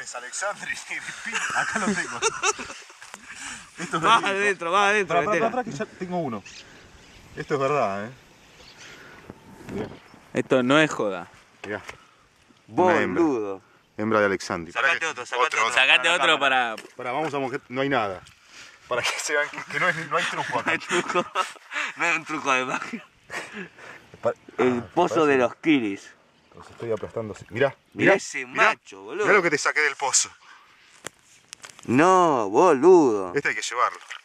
eres Alexandri. Acá lo tengo. Esto es va adentro, va adentro. Para que ya tengo uno. Esto es verdad, ¿eh? Mirá. Esto no es joda. Mirá. Boludo. Hembra de Alexandri. Sacate otro, sacate otro para... Vamos a mojar, no hay nada. Para que se vean que no hay truco acá. No hay un truco de magia. El pozo de los Killifish. Los estoy aplastando así. Mirá, mirá ese macho, boludo. Mirá lo que te saqué del pozo. No, boludo. Este hay que llevarlo.